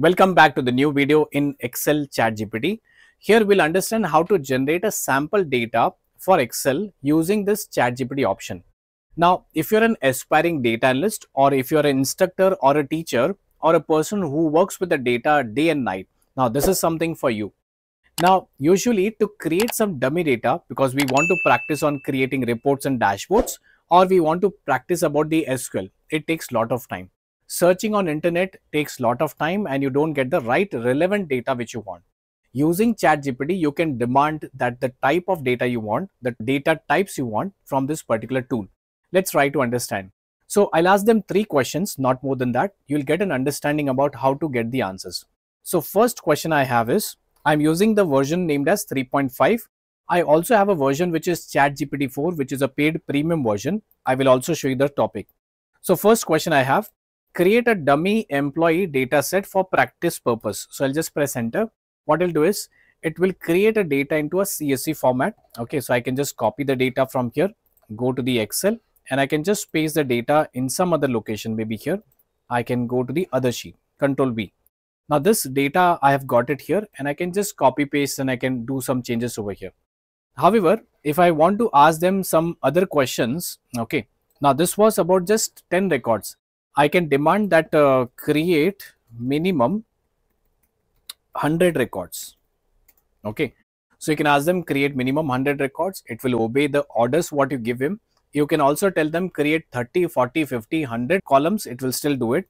Welcome back to the new video in Excel ChatGPT. Here we'll understand how to generate a sample data for Excel using this ChatGPT option. Now, if you're an aspiring data analyst or if you're an instructor or a teacher or a person who works with the data day and night, now this is something for you. Now, usually to create some dummy data because we want to practice on creating reports and dashboards or we want to practice about the SQL, it takes a lot of time. Searching on internet takes lot of time and you don't get the right relevant data which you want. Using ChatGPT, you can demand that the type of data you want, the data types you want from this particular tool. Let's try to understand. So I'll ask them three questions, not more than that. You'll get an understanding about how to get the answers. So first question I have is, I'm using the version named as 3.5. I also have a version which is ChatGPT 4, which is a paid premium version. I will also show you the topic. So first question I have, create a dummy employee data set for practice purpose. So I'll just press enter. What it'll do is it will create a data into a CSV format. Okay, so I can just copy the data from here, go to the Excel, and I can just paste the data in some other location. Maybe here, I can go to the other sheet, Control V. Now this data, I have got it here and I can just copy paste and I can do some changes over here. However, if I want to ask them some other questions, okay, now this was about just 10 records. I can demand that create minimum 100 records. Okay, so you can ask them create minimum 100 records. It will obey the orders what you give him. You can also tell them create 30, 40, 50, 100 columns. It will still do it.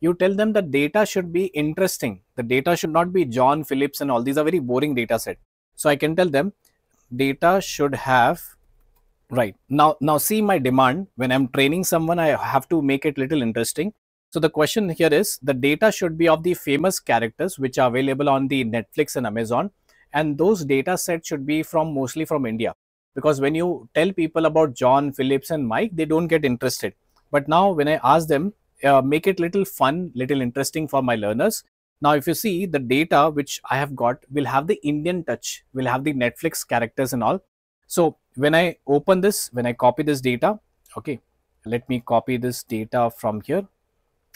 You tell them the data should be interesting. The data should not be John, Phillips and all. These are very boring data set. So I can tell them data should have. Right. Now see my demand. When I'm training someone, I have to make it little interesting. So the question here is the data should be of the famous characters which are available on the Netflix and Amazon. And those data sets should be mostly from India. Because when you tell people about John, Phillips and Mike, they don't get interested. But now when I ask them, make it little fun, little interesting for my learners. Now, if you see the data which I have got will have the Indian touch, will have the Netflix characters and all. So when I open this, when I copy this data, okay, let me copy this data from here.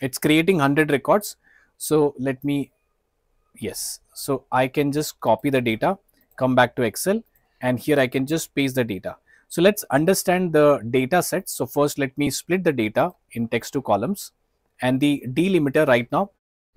It's creating 100 records. So let me, yes. So I can just copy the data, come back to Excel, and here I can just paste the data. So let's understand the data sets. So first, let me split the data in text to columns and the delimiter right now.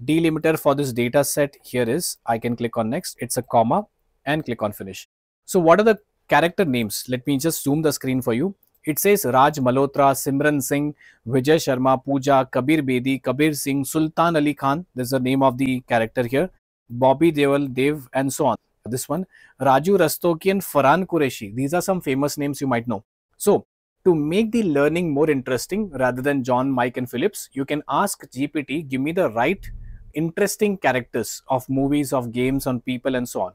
Delimiter for this data set here is, I can click on next. It's a comma and click on finish. So what are the character names? Let me just zoom the screen for you. It says Raj Malhotra, Simran Singh, Vijay Sharma, Pooja, Kabir Bedi, Kabir Singh, Sultan Ali Khan. This is the name of the character here. Bobby Deol, Dev, and so on. This one, Raju Rastogi and Farhan Qureshi. These are some famous names you might know. So, to make the learning more interesting rather than John, Mike, and Phillips, you can ask GPT, give me the right interesting characters of movies, of games, on people, and so on.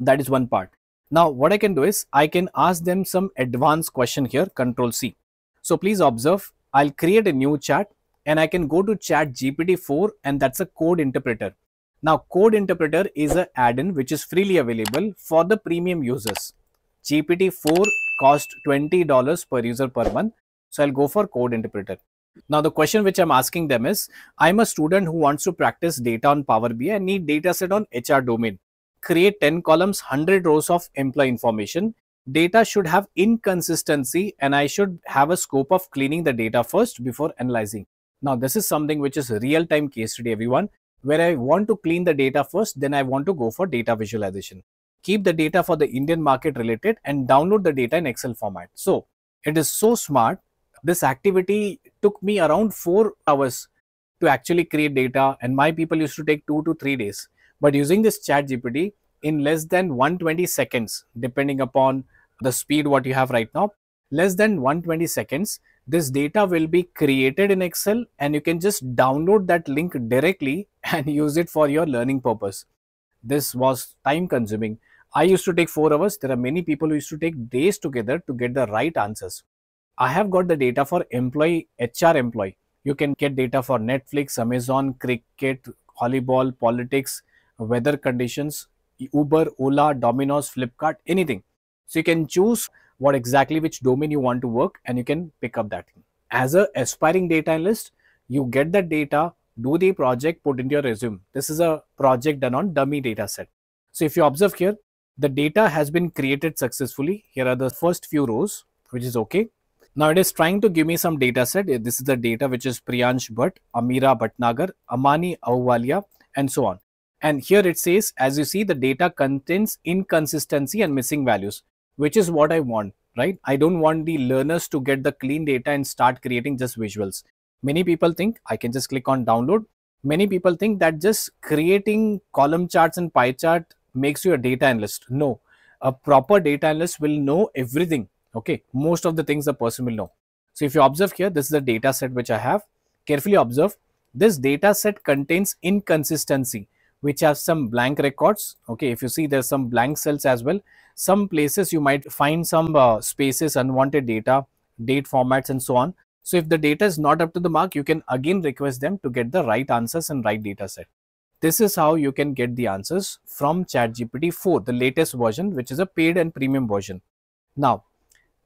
That is one part. Now, what I can do is, I can ask them some advanced question here, Control C. So please observe, I'll create a new chat and I can go to chat GPT-4 and that's a code interpreter. Now, code interpreter is an add-in which is freely available for the premium users. GPT-4 costs $20 per user per month. So I'll go for code interpreter. Now, the question which I'm asking them is, I'm a student who wants to practice data on Power BI and need data set on HR domain. Create 10 columns, 100 rows of employee information. Data should have inconsistency and I should have a scope of cleaning the data first before analyzing. Now, this is something which is real-time case study, everyone, where I want to clean the data first, then I want to go for data visualization. Keep the data for the Indian market related and download the data in Excel format. So, it is so smart. This activity took me around 4 hours to actually create data and my people used to take 2 to 3 days. But using this ChatGPT in less than 120 seconds, depending upon the speed what you have right now, less than 120 seconds, this data will be created in Excel and you can just download that link directly and use it for your learning purpose. This was time consuming. I used to take 4 hours. There are many people who used to take days together to get the right answers. I have got the data for employee, HR employee. You can get data for Netflix, Amazon, cricket, volleyball, politics, weather conditions, Uber, Ola, Domino's, Flipkart, anything. So you can choose what exactly which domain you want to work and you can pick up that thing. As an aspiring data analyst, you get that data, do the project, put in your resume. This is a project done on dummy data set. So if you observe here, the data has been created successfully. Here are the first few rows, which is okay. Now it is trying to give me some data set. This is the data which is Priyansh Bhatt, Amira Bhatnagar, Amani Ahuwalia, and so on. And here it says, as you see, the data contains inconsistency and missing values, which is what I want, right? I don't want the learners to get the clean data and start creating just visuals. Many people think I can just click on download. Many people think that just creating column charts and pie chart makes you a data analyst. No, a proper data analyst will know everything. Okay, most of the things the person will know. So if you observe here, this is the data set which I have. Carefully observe. This data set contains inconsistency, which have some blank records. Okay, if you see there's some blank cells as well. Some places you might find some spaces, unwanted data, date formats and so on. So if the data is not up to the mark, you can again request them to get the right answers and right data set. This is how you can get the answers from ChatGPT 4, the latest version, which is a paid and premium version. Now,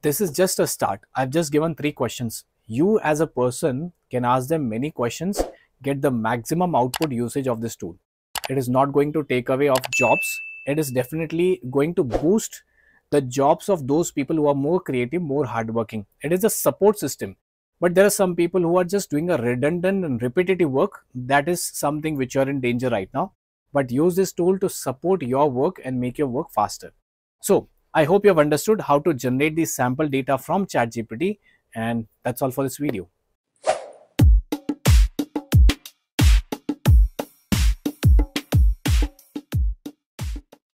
this is just a start. I've just given 3 questions. You as a person can ask them many questions, get the maximum output usage of this tool. It is not going to take away of jobs. It is definitely going to boost the jobs of those people who are more creative, more hardworking. It is a support system. But there are some people who are just doing a redundant and repetitive work. That is something which you are in danger right now. But use this tool to support your work and make your work faster. So I hope you have understood how to generate the sample data from ChatGPT, and that's all for this video.